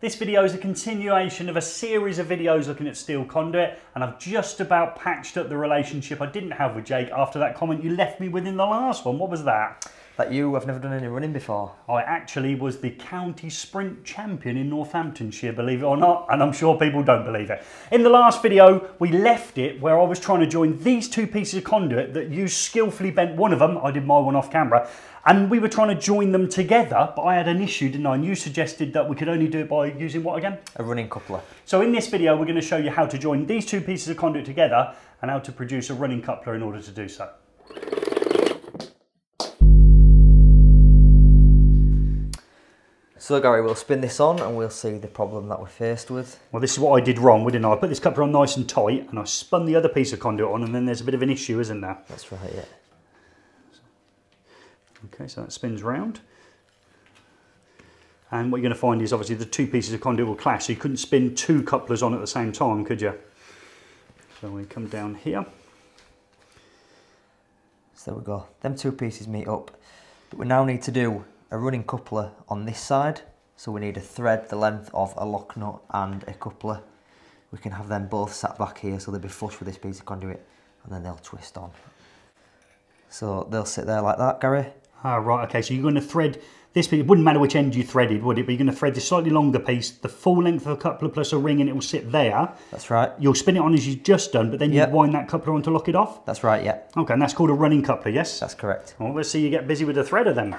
This video is a continuation of a series of videos looking at steel conduit, and I've just about patched up the relationship I didn't have with Jake after that comment you left me with in the last one. What was that? That you have never done any running before. I actually was the county sprint champion in Northamptonshire, believe it or not, and I'm sure people don't believe it. In the last video, we left it where I was trying to join these two pieces of conduit that you skillfully bent one of them, I did my one off camera, and we were trying to join them together, but I had an issue, didn't I? And you suggested that we could only do it by using what again? A running coupler. So in this video, we're going to show you how to join these two pieces of conduit together and how to produce a running coupler in order to do so. So Gary, we'll spin this on and we'll see the problem that we're faced with. Well, this is what I did wrong, didn't I? I put this coupler on nice and tight and I spun the other piece of conduit on, and then there's a bit of an issue, isn't there? That's right, yeah. Okay, so that spins round. And what you're going to find is obviously the two pieces of conduit will clash, so you couldn't spin two couplers on at the same time, could you? So we come down here. So there we go. Them two pieces meet up. But we now need to do a running coupler on this side, so we need a thread the length of a lock nut and a coupler. We can have them both sat back here so they'll be flush with this piece of conduit, and then they'll twist on. So they'll sit there like that, Gary. Ah, right, okay, so you're going to thread this piece. It wouldn't matter which end you threaded, would it? But you're going to thread this slightly longer piece, the full length of a coupler plus a ring, and it will sit there. That's right. You'll spin it on as you've just done, but then you wind that coupler on to lock it off? That's right, yeah. Okay, and that's called a running coupler, yes? That's correct. Well, let's see you get busy with the threader then.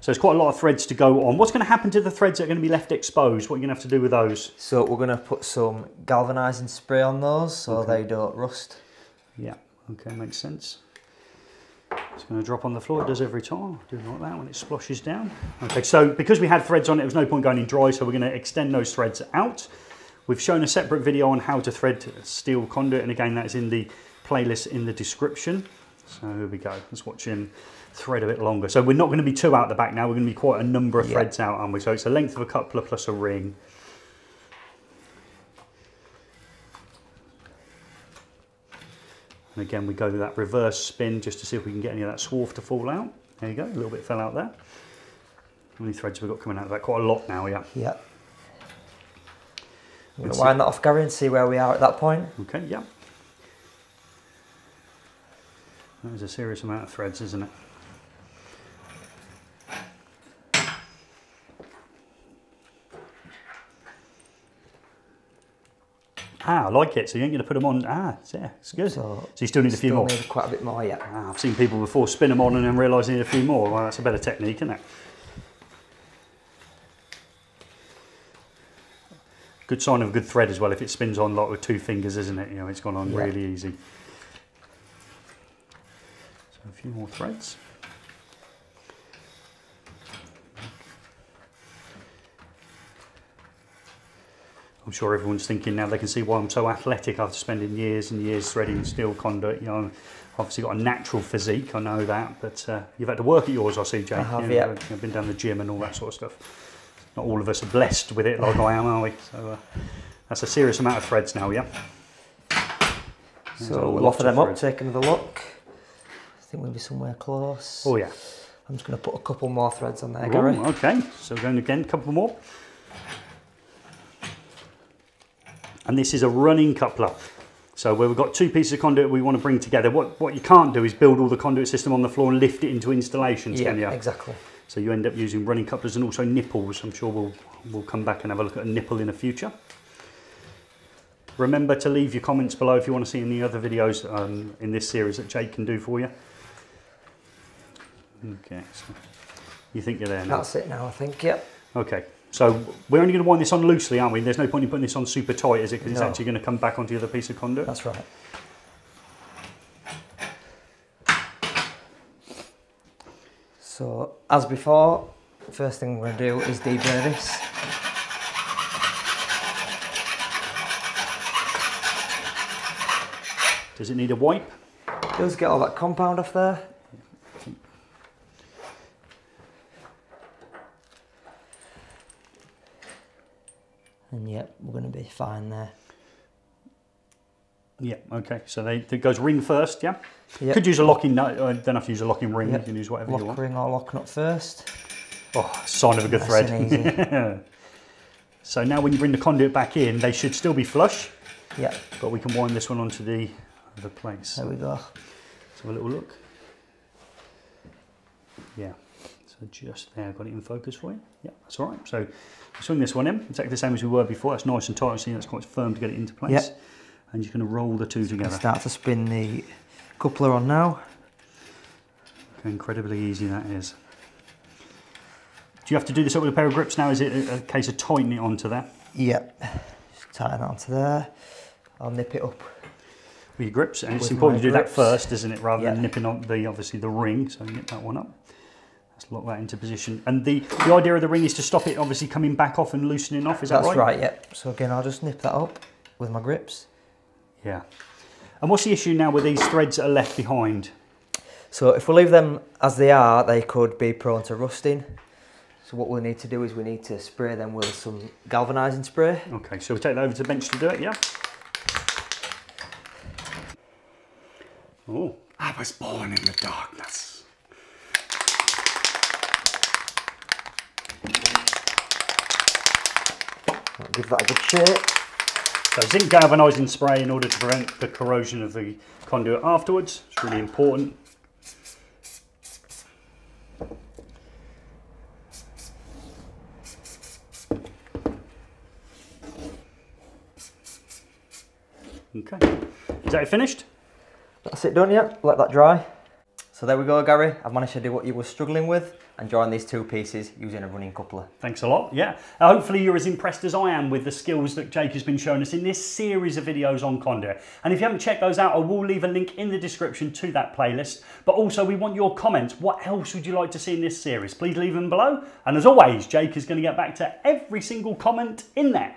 So there's quite a lot of threads to go on. What's going to happen to the threads that are going to be left exposed? What are you going to have to do with those? So we're going to put some galvanising spray on those so they don't rust. Yeah, okay, makes sense. It's going to drop on the floor. It does every time. I do like that when it splashes down. Okay, so because we had threads on it, there was no point going in dry, so we're going to extend those threads out. We've shown a separate video on how to thread steel conduit, and again, that's in the playlist in the description. So here we go. Let's watch him thread a bit longer. So we're not going to be two out the back now, we're going to be quite a number of threads out, aren't we? So it's the length of a coupler plus a ring. And again, we go to that reverse spin just to see if we can get any of that swarf to fall out. There you go, a little bit fell out there. How many threads have we got coming out of that? Quite a lot now, yeah. Yeah. We'll wind that off, Gary, and see where we are at that point. Okay, yeah. That is a serious amount of threads, isn't it? Ah, I like it. So you ain't going to put them on. Ah, yeah, it's good. So you still need a few more. Need quite a bit more, yeah. Ah, I've seen people before spin them on and then realise they need a few more. Well, that's a better technique, isn't it? Good sign of a good thread as well. If it spins on like with two fingers, isn't it? You know, it's gone on really easy. So a few more threads. I'm sure everyone's thinking now they can see why I'm so athletic after spending years and years threading steel conduit. You know, I've obviously got a natural physique, I know that, but you've had to work at yours, I see, Jake. I have, yeah. I've been down the gym and all that sort of stuff. Not all of us are blessed with it like I am, are we? So that's a serious amount of threads now, yeah. There's so we'll offer them up, take another look. I think we'll be somewhere close. Oh, yeah. I'm just going to put a couple more threads on there, Gary. Okay, so we're going again, a couple more. And this is a running coupler. So where we've got two pieces of conduit we want to bring together, what you can't do is build all the conduit system on the floor and lift it into installations, can you? Yeah, exactly. So you end up using running couplers and also nipples. I'm sure we'll come back and have a look at a nipple in the future. Remember to leave your comments below if you want to see any other videos in this series that Jake can do for you. Okay, so you think you're there now? That's it now, I think, yep. Okay. So we're only going to wind this on loosely, aren't we? There's no point in putting this on super tight, is it? Because it's actually going to come back onto the other piece of conduit. That's right. So as before, the first thing we're going to do is deburr this. Does it need a wipe? It does get all that compound off there. And yep, we're going to be fine there. Yeah, okay. So it goes ring first, yeah? Yep. Could use a locking nut, don't have to use a locking ring, you can use whatever you want. Lock ring or lock nut first. Oh, sign of a good thread. Nice and easy. So now when you bring the conduit back in, they should still be flush. Yeah. But we can wind this one onto the other place. There we go. Let's have a little look. Yeah. So just there, got it in focus for you. Yeah, that's all right. So swing this one in, exactly the same as we were before. That's nice and tight. See, that's quite firm to get it into place. Yeah. And you're going to roll the two together. Start to spin the coupler on now. Look how incredibly easy that is. Do you have to do this up with a pair of grips now? Is it a case of tightening it onto there? Yep, just tighten onto there. I'll nip it up with your grips, and it's important to do that first, isn't it? Rather than nipping on the obviously the ring. So nip that one up. Let's lock that into position. And the idea of the ring is to stop it obviously coming back off and loosening off. Is that right? That's right. Yep. So again, I'll just nip that up with my grips. Yeah. And what's the issue now with these threads that are left behind? So if we leave them as they are, they could be prone to rusting. So what we'll need to do is we need to spray them with some galvanising spray. Okay, so we'll take that over to the bench to do it, yeah? Oh. I was born in the darkness. I'll give that a good shake. So zinc galvanising spray in order to prevent the corrosion of the conduit afterwards. It's really important. Okay, is that it finished? That's it done, yeah. Let that dry. So there we go, Gary. I've managed to do what you were struggling with and join these two pieces using a running coupler. Thanks a lot, yeah. Hopefully you're as impressed as I am with the skills that Jake has been showing us in this series of videos on conduit. And if you haven't checked those out, I will leave a link in the description to that playlist. But also we want your comments. What else would you like to see in this series? Please leave them below. And as always, Jake is going to get back to every single comment in there.